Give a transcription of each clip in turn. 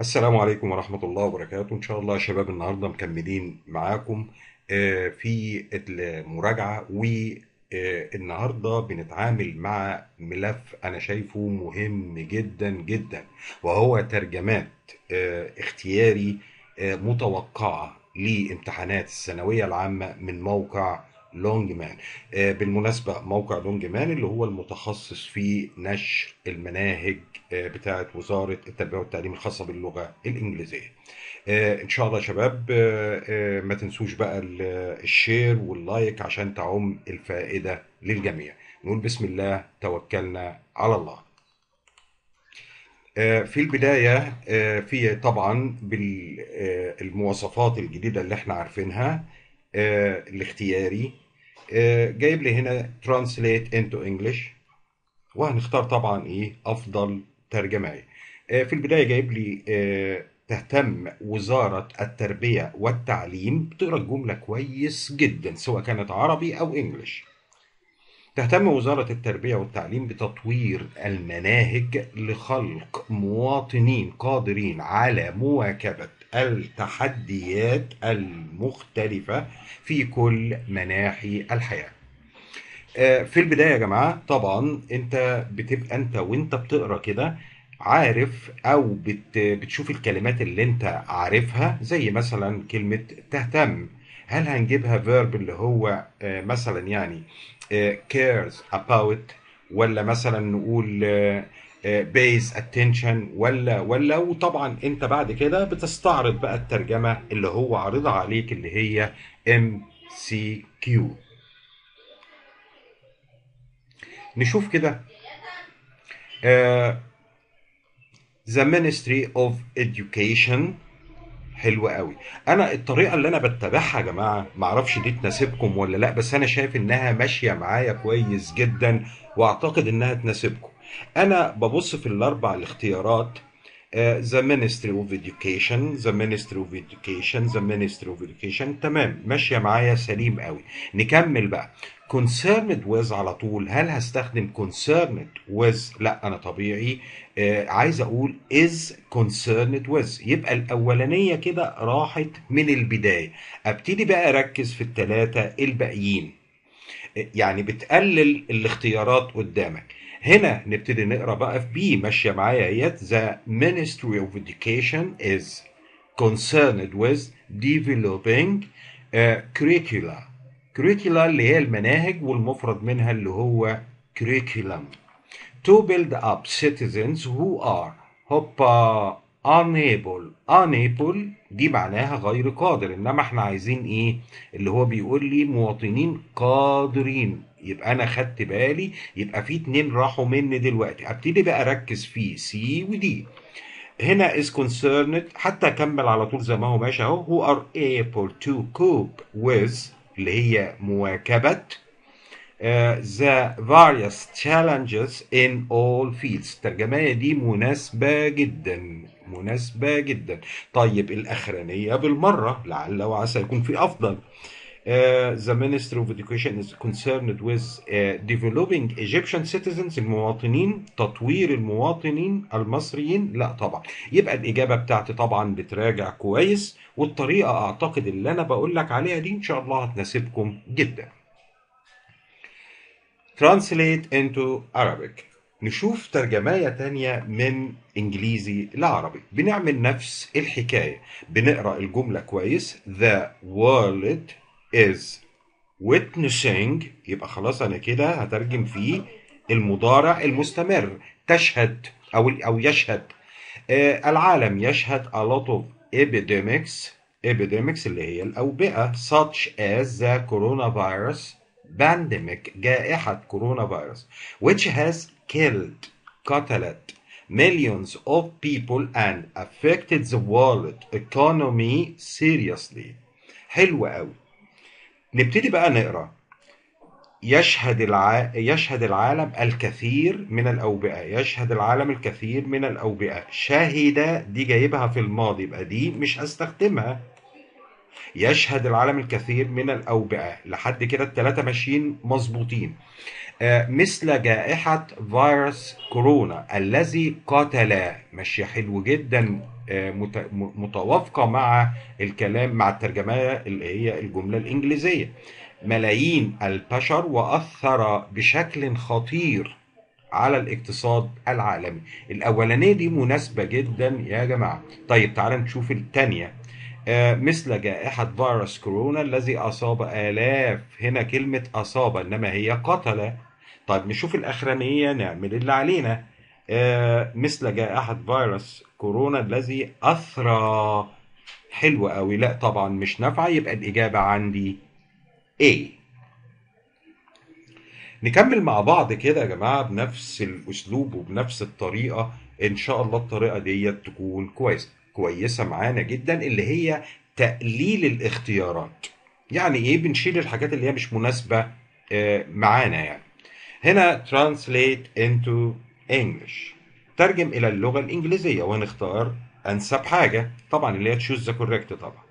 السلام عليكم ورحمة الله وبركاته. إن شاء الله يا شباب النهاردة مكملين معاكم في المراجعة، والنهاردة بنتعامل مع ملف أنا شايفه مهم جدا جدا، وهو ترجمات اختياري متوقعة لامتحانات الثانوية العامة من موقع لونجمان. بالمناسبة موقع لونجمان اللي هو المتخصص في نشر المناهج بتاعة وزارة التربية والتعليم الخاصة باللغة الإنجليزية. إن شاء الله يا شباب ما تنسوش بقى الشير واللايك عشان تعم الفائدة للجميع. نقول بسم الله توكلنا على الله. في البداية في طبعا بالمواصفات الجديدة اللي احنا عارفينها الاختياري، جايب لي هنا translate into English، وهنختار طبعا افضل ترجماية. في البداية جايب لي تهتم وزارة التربية والتعليم، بتقرا الجملة كويس جدا سواء كانت عربي او انجلش. تهتم وزارة التربية والتعليم بتطوير المناهج لخلق مواطنين قادرين على مواكبة التحديات المختلفة في كل مناحي الحياة. في البداية يا جماعة طبعا انت بتبقى وانت بتقرأ كده عارف او بتشوف الكلمات اللي انت عارفها، زي مثلا كلمة تهتم هل هنجيبها verb اللي هو مثلا يعني cares about، ولا مثلا نقول base attention، ولا وطبعا انت بعد كده بتستعرض بقى الترجمة اللي هو عارضها عليك اللي هي MCQ. نشوف كده The Ministry of Education. حلو قوي. انا الطريقه اللي انا بتبعها يا جماعه معرفش دي تناسبكم ولا لا، بس انا شايف انها ماشيه معايا كويس جدا واعتقد انها تناسبكم. انا ببص في الاربع الاختيارات The Ministry of Education، The Ministry of Education، The Ministry of Education. تمام ماشيه معايا سليم قوي. نكمل بقى concerned with على طول. هل هستخدم concerned with؟ لا انا طبيعي عايز اقول is concerned with. يبقى الاولانيه كده راحت من البدايه. ابتدي بقى اركز في الثلاثه الباقيين، يعني بتقلل الاختيارات قدامك. هنا نبتدي نقرا بقى في بي، ماشيه معايا اهيت The Ministry of Education is concerned with developing curricula اللي هي المناهج والمفرد منها اللي هو curriculum to build up citizens who are unable. دي معناها غير قادر، انما احنا عايزين اللي هو بيقول لي مواطنين قادرين. يبقى انا خدت بالي، يبقى في اتنين راحوا مني دلوقتي. ابتدي بقى اركز في سي ودي. هنا is concerned حتى اكمل على طول زي ما هو ماشي اهو، who are able to cope with اللي هي مواكبة the various challenges in all fields. الترجمة دي مناسبة جدا مناسبة جدا. طيب الأخرانية بالمرة لعل وعسى يكون في أفضل. The Ministry of Education is concerned with developing Egyptian citizens. المواطنين، تطوير المواطنين المصريين. لا طبعا، يبقى الإجابة بتاعتي طبعا بتراجع كويس، والطريقة أعتقد اللي أنا بقول لك عليها دي إن شاء الله هتناسبكم جدا. Translate into Arabic. نشوف ترجماية تانية من إنجليزي لعربي. بنعمل نفس الحكاية، بنقرأ الجملة كويس. The world is witnessing. يبقى خلاص أنا كده هترجم فيه المضارع المستمر، تشهد أو يشهد. العالم يشهد a lot of epidemics اللي هي الأوبئة such as the coronavirus pandemic، جائحة كورونا فيروس، which has killed قتلت millions of people and affected the world economy seriously. حلو قوي. نبتدي بقى نقرا. يشهد العالم الكثير من الأوبئة، يشهد العالم الكثير من الأوبئة. شهد دي جايبها في الماضي يبقى دي مش هستخدمها. يشهد العالم الكثير من الأوبئة، لحد كده الثلاثة ماشيين مظبوطين. مثل جائحة فيروس كورونا الذي قتل. ماشية حلو جدا، متوافقة مع الكلام، مع الترجمة اللي هي الجملة الإنجليزية، ملايين البشر، وأثر بشكل خطير على الاقتصاد العالمي. الأولانية دي مناسبة جدا يا جماعة. طيب تعالى نشوف الثانية. مثل جائحة فيروس كورونا الذي أصاب آلاف، هنا كلمة أصاب إنما هي قتل. طيب نشوف الأخرانية، نعمل اللي علينا. مثل جائحة فيروس كورونا الذي أثرى، حلو قوي، لا طبعا مش نافعة، يبقى الإجابة عندي A. نكمل مع بعض كده يا جماعة بنفس الأسلوب وبنفس الطريقة، إن شاء الله الطريقة دي تكون كويسة معانا جدا، اللي هي تقليل الاختيارات. يعني إيه؟ بنشيل الحاجات اللي هي مش مناسبة معانا. يعني هنا translate into English، ترجم إلى اللغة الإنجليزية، وهنختار أنسب حاجة طبعا اللي هي choose the correct. طبعا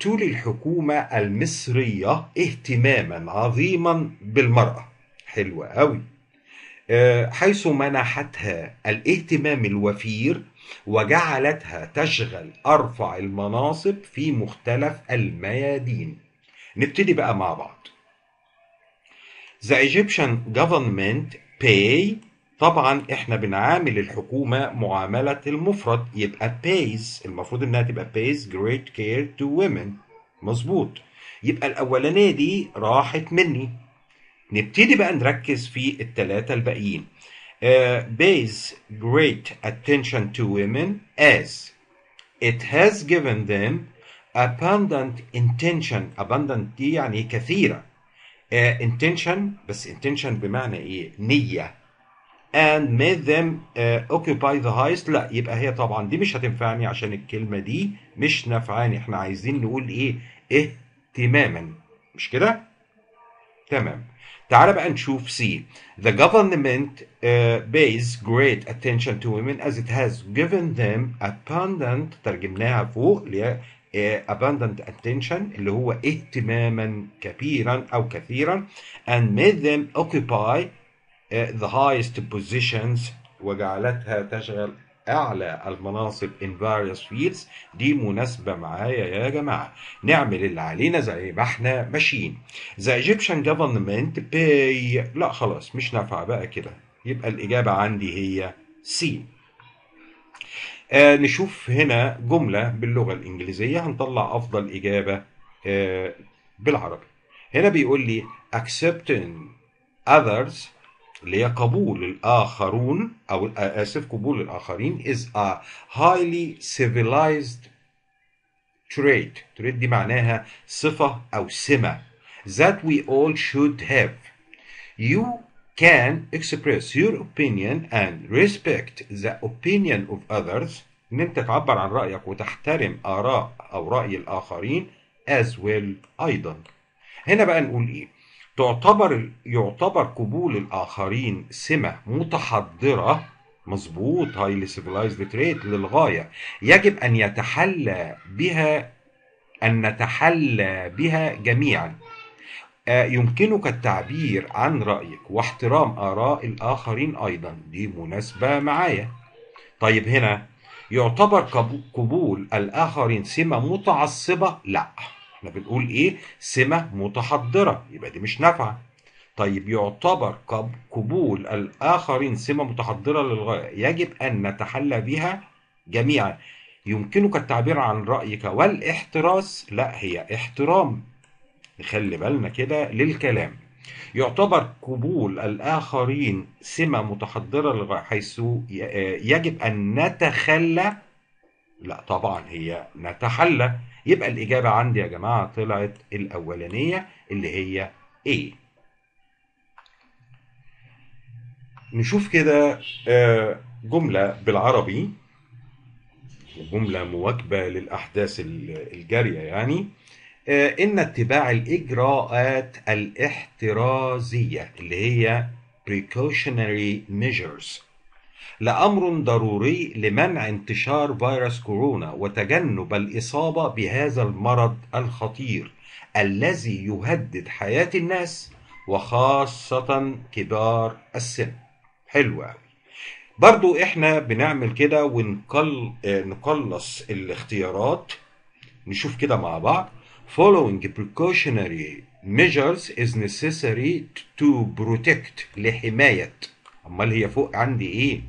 تولي الحكومة المصرية اهتماما عظيما بالمرأة، حلوة قوي، حيث منحتها الاهتمام الوفير وجعلتها تشغل أرفع المناصب في مختلف الميادين. نبتدي بقى مع بعض. The Egyptian government pay، طبعا احنا بنعامل الحكومة معاملة المفرد، يبقى pays، المفروض انها تبقى pays great care to women، مظبوط. يبقى الاولانية دي راحت مني. نبتدي بقى نركز في الثلاثة الباقيين. pays great attention to women as it has given them abundant intention. abundant دي يعني كثيرة، intention، بس intention بمعنى ايه؟ نية. and made them occupy the highest، لا يبقى هي طبعا دي مش هتنفعني عشان الكلمة دي مش نافعاني، احنا عايزين نقول ايه؟ اهتماما، مش كده؟ تمام. تعالى بقى نشوف سي. The government pays great attention to women as it has given them abundant، ترجمناها فوق ل abundant attention اللي هو اهتماما كبيرا او كثيرا، and made them occupy the highest positions، وجعلتها تشغل أعلى المناصب in various fields. دي مناسبة معايا يا جماعة، نعمل اللي علينا زي ما احنا ماشيين. The Egyptian government pay، لا خلاص مش نافعة بقى كده، يبقى الإجابة عندي هي C. نشوف هنا جملة باللغة الإنجليزية هنطلع أفضل إجابة بالعربي. هنا بيقول لي accepting others، اللي هي قبول الآخرون، أو آسف قبول الآخرين، is a highly civilized trait. trait دي معناها صفة أو سمة that we all should have. You can express your opinion and respect the opinion of others، إن أنت تعبر عن رأيك وتحترم آراء أو رأي الآخرين as well أيضا. هنا بقى نقول إيه؟ يعتبر قبول الآخرين سمة متحضرة، مظبوط، highly civilized trait للغاية، يجب أن نتحلى بها جميعا. يمكنك التعبير عن رأيك واحترام آراء الآخرين أيضا، دي مناسبة معايا. طيب هنا يعتبر قبول الآخرين سمة متعصبة، لا احنا بنقول ايه؟ سمة متحضرة، يبقى دي مش نافعة. طيب يعتبر قبول الآخرين سمة متحضرة للغاية، يجب أن نتحلى بها جميعا. يمكنك التعبير عن رأيك والاحتراس، لا هي احترام، نخلي بالنا كده للكلام. يعتبر قبول الآخرين سمة متحضرة للغاية حيث يجب أن نتخلى، لا طبعا هي نتحلى، يبقى الإجابة عندي يا جماعة طلعت الأولانية اللي هي A. نشوف كده جملة بالعربي، جملة مواكبة للأحداث الجارية. يعني إن اتباع الإجراءات الاحترازية اللي هي precautionary measures لأمر ضروري لمنع انتشار فيروس كورونا وتجنب الإصابة بهذا المرض الخطير الذي يهدد حياة الناس وخاصة كبار السن. حلو قوي. برضو احنا بنعمل كده ونقلص الاختيارات، نشوف كده مع بعض. Following precautionary measures is necessary to protect، لحماية. أمال هي فوق عندي إيه؟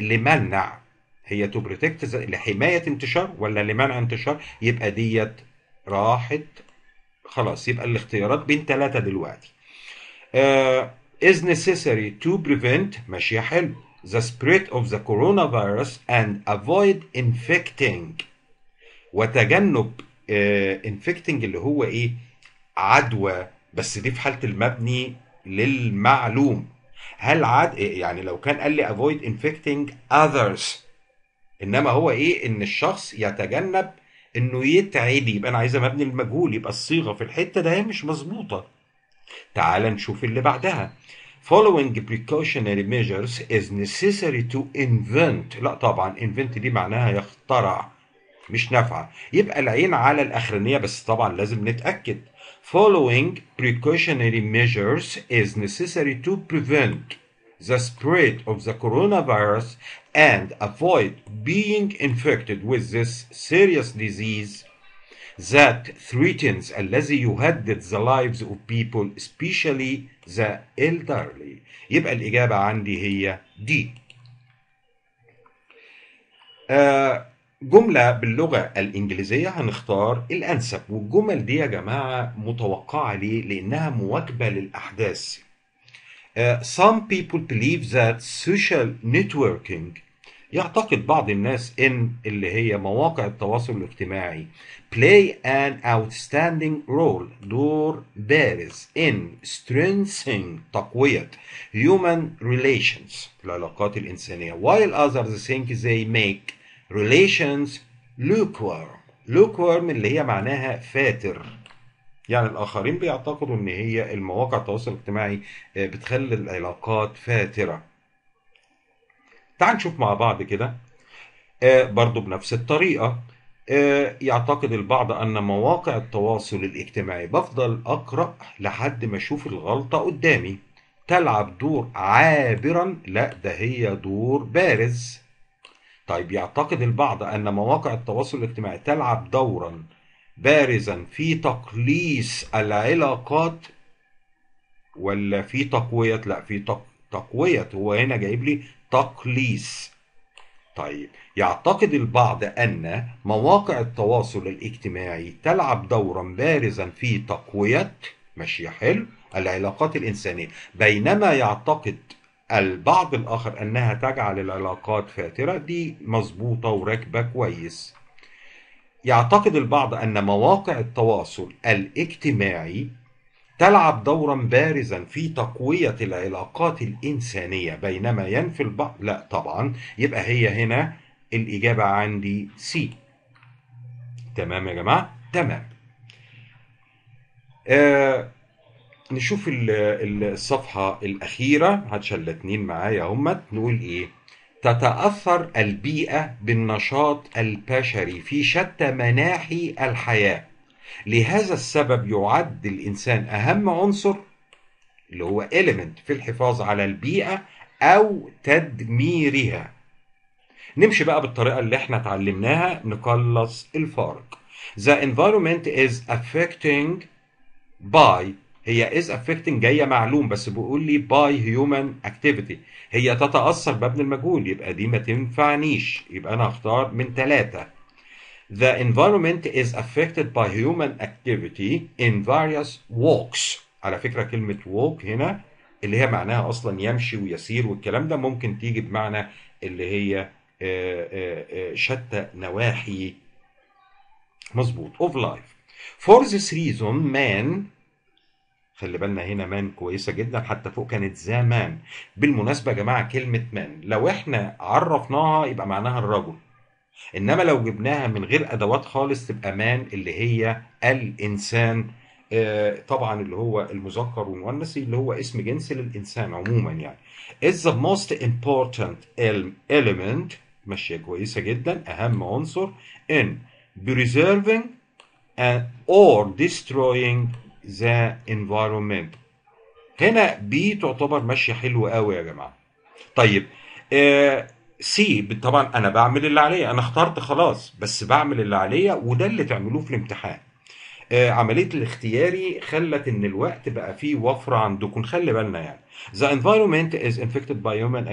لمنع. هي to protect لحماية انتشار ولا لمنع انتشار؟ يبقى ديت راحت خلاص، يبقى الاختيارات بين ثلاثة دلوقتي. is necessary to prevent، ماشية حلو، the spread of the coronavirus and avoid infecting، وتجنب infecting اللي هو إيه؟ عدوى، بس دي في حالة المبني للمعلوم. هل يعني لو كان قال لي avoid infecting others، إنما هو إيه؟ إن الشخص يتجنب إنه يتعدي، يبقى أنا عايز مبني المجهول، يبقى الصيغة في الحتة ده هي مش مظبوطة. تعال نشوف اللي بعدها. Following precautionary measures is necessary to invent، لا طبعا invent دي معناها يخترع مش نافعة، يبقى العين على الأخرانية بس طبعا لازم نتأكد. Following precautionary measures is necessary to prevent the spread of the coronavirus and avoid being infected with this serious disease that threatens، الذي يهدد، the lives of people especially the elderly. يبقى الإجابة عندي هي دي. جملة باللغة الإنجليزية هنختار الأنسب، والجمل دي يا جماعة متوقعة ليه؟ لأنها مواكبة للأحداث. Some people believe that social networking، يعتقد بعض الناس إن اللي هي مواقع التواصل الاجتماعي play an outstanding role، دور بارز in strengthening، تقوية human relations، العلاقات الإنسانية، while others think they make relations lukewarm. lukewarm اللي هي معناها فاتر، يعني الآخرين بيعتقدوا إن هي المواقع التواصل الاجتماعي بتخلي العلاقات فاترة. تعال نشوف مع بعض كده. برضو بنفس الطريقة، يعتقد البعض أن مواقع التواصل الاجتماعي، بفضل أقرأ لحد ما أشوف الغلطة قدامي، تلعب دور عابرا، لا ده هي دور بارز. طيب يعتقد البعض أن مواقع التواصل الاجتماعي تلعب دورا بارزا في تقليص العلاقات ولا في تقوية؟ لا في تقوية، هو هنا جايب لي تقليص. طيب يعتقد البعض أن مواقع التواصل الاجتماعي تلعب دورا بارزا في تقوية، ماشي حلو، العلاقات الإنسانية، بينما يعتقد البعض الآخر أنها تجعل العلاقات فاترة، دي مظبوطة وراكبة كويس. يعتقد البعض أن مواقع التواصل الاجتماعي تلعب دورا بارزا في تقوية العلاقات الإنسانية، بينما ينفي البعض، لا طبعا، يبقى هي هنا الإجابة عندي سي. تمام يا جماعة؟ تمام. نشوف الصفحة الأخيرة، هتشل اتنين معايا همت. نقول إيه؟ تتأثر البيئة بالنشاط البشري في شتى مناحي الحياة، لهذا السبب يعد الإنسان أهم عنصر اللي هو element في الحفاظ على البيئة أو تدميرها. نمشي بقى بالطريقة اللي احنا اتعلمناها، نقلص الفارق. The environment is affecting by، هي is affecting جايه معلوم بس بيقول لي by human activity، هي تتأثر بابن المجهول، يبقى دي ما تنفعنيش، يبقى أنا هختار من ثلاثة. The environment is affected by human activity in various walks. على فكرة كلمة walk هنا اللي هي معناها أصلا يمشي ويسير والكلام ده، ممكن تيجي بمعنى اللي هي شتى نواحي. مظبوط. of life. For this reason man، خلي بالنا هنا مان كويسة جدا، حتى فوق كانت ذا مان. بالمناسبة يا جماعة كلمة مان لو احنا عرفناها يبقى معناها الرجل، انما لو جبناها من غير ادوات خالص تبقى مان اللي هي الانسان. طبعا اللي هو المذكر والمؤنث اللي هو اسم جنس للانسان عموما يعني. is the most important element، ماشية كويسة جدا، اهم عنصر in preserving and or destroying the environment، هنا بي تعتبر ماشيه حلوه قوي يا جماعه. طيب سي طبعا انا بعمل اللي عليا، انا اخترت خلاص بس بعمل اللي عليا، وده اللي تعملوه في الامتحان. عمليه الاختياري خلت ان الوقت بقى فيه وفره عندكم، خلي بالنا يعني. The environment is infected by human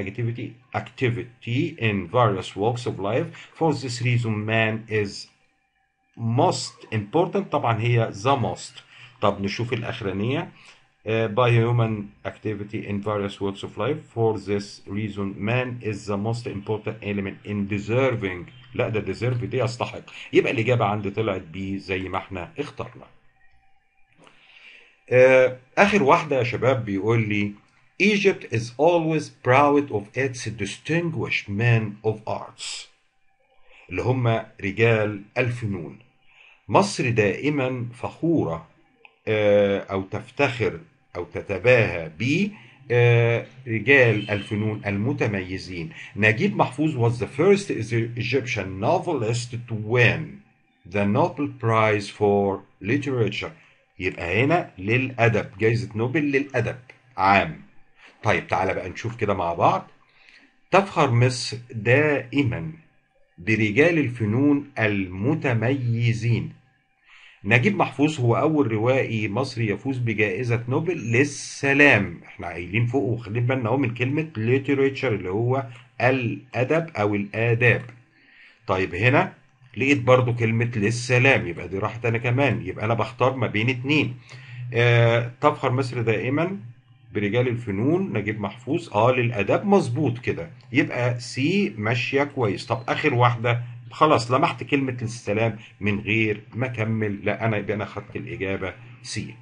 activity in various walks of life. For this reason man is most important. طبعا هي the most. طب نشوف الاخرانيه. By human activity in various walks of life. For this reason man is the most important element in deserving. لا ده deserve دي يستحق. يبقى الإجابة عندي طلعت بي زي ما احنا اخترنا. آخر واحدة يا شباب بيقول لي Egypt is always proud of its distinguished men of arts، اللي هم رجال الفنون. مصر دائما فخورة أو تفتخر أو تتباهى ب رجال الفنون المتميزين. نجيب محفوظ was the first Egyptian novelist to win the Nobel Prize for Literature. يبقى هنا للأدب، جائزة نوبل للأدب عام. طيب تعالى بقى نشوف كده مع بعض. تفخر مصر دائما برجال الفنون المتميزين. نجيب محفوظ هو أول روائي مصري يفوز بجائزة نوبل للسلام. احنا قايلين فوق وخلينا بالنا اهو من كلمة literature اللي هو الأدب أو الآداب. طيب هنا لقيت برضو كلمة للسلام، يبقى دي راحت أنا كمان، يبقى أنا بختار ما بين اتنين. تفخر مصر دائما برجال الفنون، نجيب محفوظ للأدب، مظبوط كده. يبقى سي ماشية كويس. طب آخر واحدة خلاص لمحت كلمة السلام من غير ما أكمل، لا أنا يبقى أنا خدت الإجابة سي.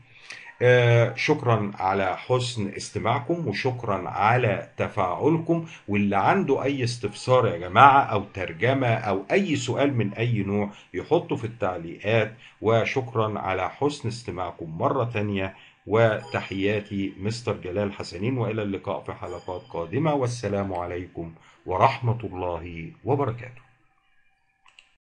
شكرا على حسن استماعكم وشكرا على تفاعلكم، واللي عنده أي استفسار يا جماعة أو ترجمة أو أي سؤال من أي نوع يحطه في التعليقات. وشكرا على حسن استماعكم مرة تانية، وتحياتي مستر جلال حسنين، وإلى اللقاء في حلقات قادمة، والسلام عليكم ورحمة الله وبركاته.